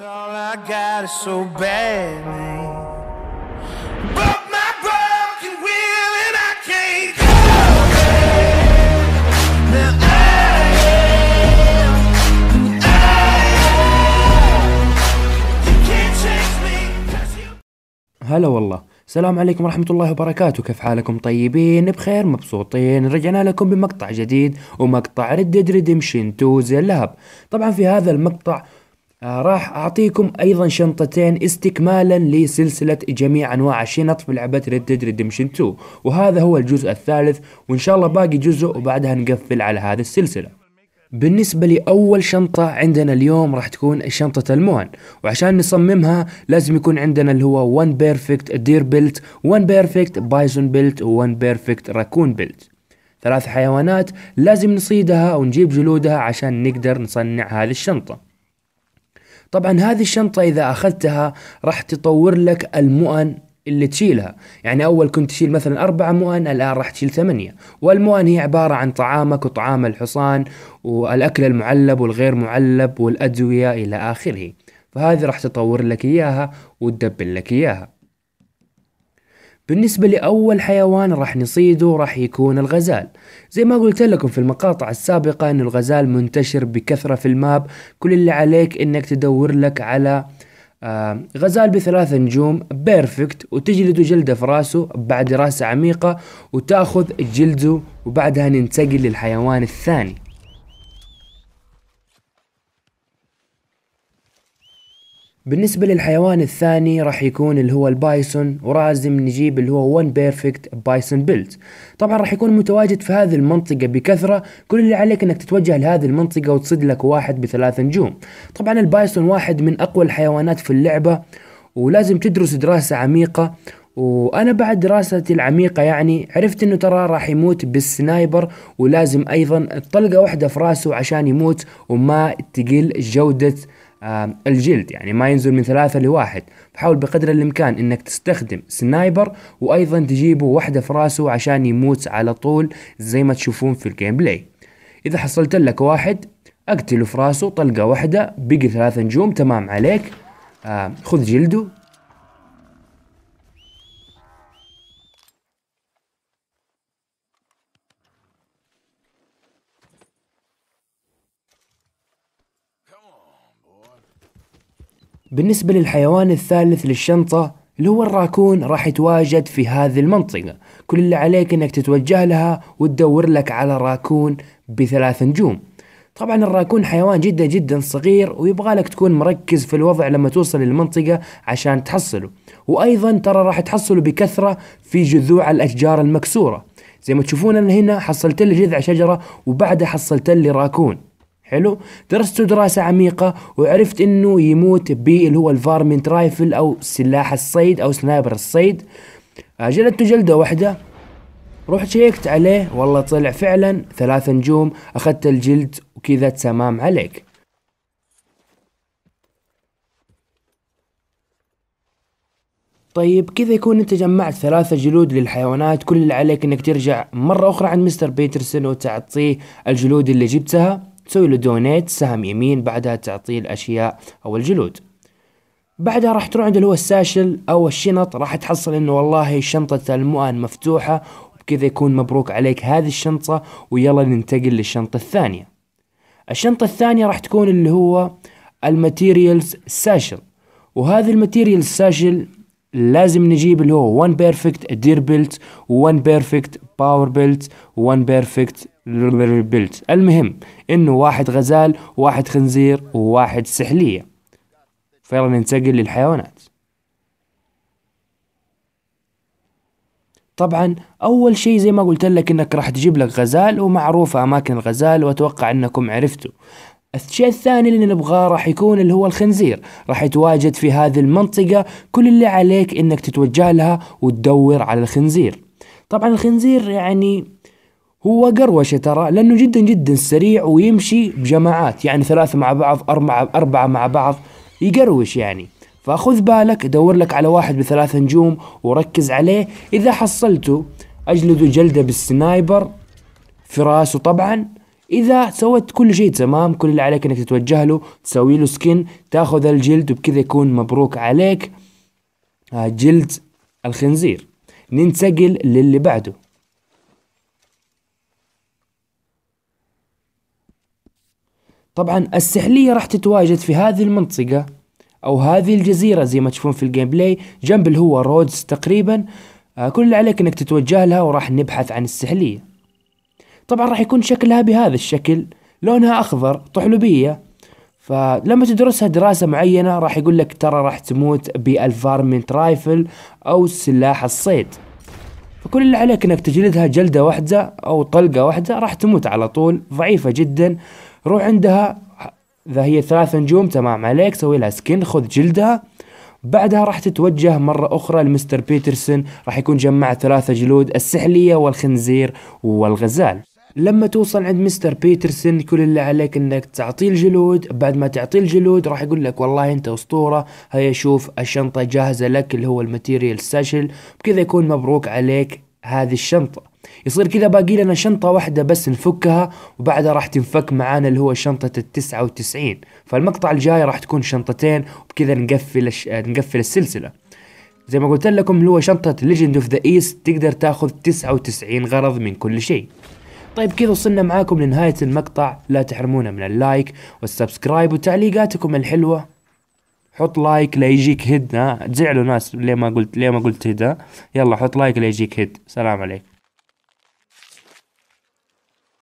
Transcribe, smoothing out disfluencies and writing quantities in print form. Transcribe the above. هلا والله، السلام عليكم ورحمة الله وبركاته. كيف حالكم؟ طيبين بخير مبسوطين. رجعنا لكم بمقطع جديد ومقطع Red Redemption 2 زي اللهب. طبعا في هذا المقطع راح أعطيكم أيضا شنطتين استكمالا لسلسلة جميع أنواع الشنط في لعبة Red Dead Redemption 2، وهذا هو الجزء الثالث، وإن شاء الله باقي جزء وبعدها نقفل على هذه السلسلة. بالنسبة لأول شنطة عندنا اليوم راح تكون شنطة المهن، وعشان نصممها لازم يكون عندنا اللي هو 1 بيرفكت دير بيلت، 1 بيرفكت بايسون بيلت، و 1 بيرفكت راكون بيلت. ثلاث حيوانات لازم نصيدها ونجيب جلودها عشان نقدر نصنع هذه الشنطة. طبعا هذه الشنطة إذا أخذتها راح تطور لك المؤن اللي تشيلها، يعني أول كنت تشيل مثلا 4 مؤن، الآن راح تشيل 8. والمؤن هي عبارة عن طعامك وطعام الحصان والأكل المعلب والغير معلب والأدوية إلى آخره، فهذه راح تطور لك إياها وتدبل لك إياها. بالنسبة لأول حيوان راح نصيده راح يكون الغزال. زي ما قلت لكم في المقاطع السابقة أن الغزال منتشر بكثرة في الماب، كل اللي عليك أنك تدور لك على غزال ب3 نجوم بيرفكت وتجلد جلده في راسه بعد دراسة عميقة وتأخذ جلده، وبعدها ننتقل للحيوان الثاني. بالنسبة للحيوان الثاني راح يكون اللي هو البايسون، ولازم نجيب اللي هو 1 بيرفكت بايسون بيلت. طبعا راح يكون متواجد في هذه المنطقة بكثرة، كل اللي عليك انك تتوجه لهذه المنطقة وتصيد لك واحد ب3 نجوم. طبعا البايسون واحد من اقوى الحيوانات في اللعبة، ولازم تدرس دراسة عميقة، وانا بعد دراستي العميقة يعني عرفت انه ترى راح يموت بالسنايبر، ولازم ايضا طلقة واحدة في راسه عشان يموت وما تقل جودة الجلد، يعني ما ينزل من 3 ل1. فحاول بقدر الامكان انك تستخدم سنايبر، وايضا تجيبه واحدة في راسه عشان يموت على طول زي ما تشوفون في الجيم بلاي. اذا حصلت لك واحد اقتله في راسه طلقة واحدة، بقي 3 نجوم، تمام عليك. خذ جلده. بالنسبة للحيوان الثالث للشنطة اللي هو الراكون راح يتواجد في هذه المنطقة، كل اللي عليك انك تتوجه لها وتدور لك على راكون ب3 نجوم. طبعا الراكون حيوان جدا جدا صغير، ويبغالك تكون مركز في الوضع لما توصل للمنطقة عشان تحصله. وايضا ترى راح تحصله بكثرة في جذوع الاشجار المكسورة، زي ما تشوفون انا هنا حصلت لي جذع شجرة وبعدها حصلت لي راكون. حلو، درسته دراسة عميقة وعرفت انه يموت باللي هو الفارمنت رايفل او سلاح الصيد او سنايبر الصيد. جلدته جلدة واحدة، رحت شيكت عليه، والله طلع فعلا 3 نجوم، اخذت الجلد وكذا تمام عليك. طيب كذا يكون انت جمعت 3 جلود للحيوانات، كل اللي عليك انك ترجع مرة اخرى عند مستر بيترسون وتعطيه الجلود اللي جبتها، تسوي له دونيت سهم يمين، بعدها تعطيه الأشياء أو الجلود. بعدها راح تروح عند اللي هو الساشل أو الشنط، راح تحصل إنه والله شنطة المؤن مفتوحة، وبكذا يكون مبروك عليك هذه الشنطة. ويلا ننتقل للشنطة الثانية. الشنطة الثانية راح تكون اللي هو الماتيريالز ساشل، وهذه الماتيريالز ساشل لازم نجيب اللي هو 1 بيرفكت دير بيلت، 1 بيرفكت باور بيلت، 1 بيرفكت بيلت. المهم انه 1 غزال، 1 خنزير، 1 سحلية. فيلا ننتقل للحيوانات. طبعا اول شيء زي ما قلت لك انك راح تجيب لك غزال، ومعروفة اماكن الغزال واتوقع انكم عرفتوا. الشيء الثاني اللي نبغاه راح يكون اللي هو الخنزير، راح يتواجد في هذه المنطقة، كل اللي عليك انك تتوجه لها وتدور على الخنزير. طبعا الخنزير يعني هو قروشة ترى، لأنه جدا جدا سريع ويمشي بجماعات، يعني 3 مع بعض، 4 مع بعض، يقروش يعني. فخذ بالك، دور لك على 1 ب3 نجوم وركز عليه. إذا حصلته أجلده جلدة بالسنايبر في راسه طبعا، اذا سويت كل شيء تمام، كل اللي عليك انك تتوجه له، تسوي له سكن، تاخذ الجلد، وبكذا يكون مبروك عليك جلد الخنزير. ننتقل للي بعده. طبعا السحلية راح تتواجد في هذه المنطقة او هذه الجزيرة زي ما تشوفون في الجيم بلاي جنب اللي هو رودز تقريبا. كل اللي عليك انك تتوجه لها وراح نبحث عن السحلية. طبعا راح يكون شكلها بهذا الشكل، لونها اخضر طحلوبية، فلما تدرسها دراسة معينة راح يقول لك ترى راح تموت بالفارمنت رايفل او سلاح الصيد، فكل اللي عليك انك تجلدها جلدة واحدة او طلقة واحدة راح تموت على طول، ضعيفة جدا. روح عندها اذا هي 3 نجوم تمام عليك، سوي لها سكن، خذ جلدها. بعدها راح تتوجه مرة اخرى لمستر بيترسون، راح يكون جمع 3 جلود، السحلية والخنزير والغزال. لما توصل عند مستر بيترسون كل اللي عليك انك تعطيه الجلود، بعد ما تعطيه الجلود راح يقول لك والله انت اسطورة، هيا شوف الشنطة جاهزة لك اللي هو الماتيريال ساتشل، بكذا يكون مبروك عليك هذه الشنطة. يصير كذا باقي لنا شنطة واحدة بس نفكها، وبعدها راح تنفك معانا اللي هو شنطة 99، فالمقطع الجاي راح تكون شنطتين، وبكذا نقفل السلسلة. زي ما قلت لكم اللي هو شنطة Legend of the East تقدر تاخذ 99 غرض من كل شيء. طيب كذا وصلنا معاكم لنهاية المقطع، لا تحرمونا من اللايك والسبسكرايب وتعليقاتكم الحلوة. حط لايك ليجيك هيد، ها تزعلوا ناس ليه ما قلت هيد، يلا حط لايك ليجيك هيد. سلام عليكم.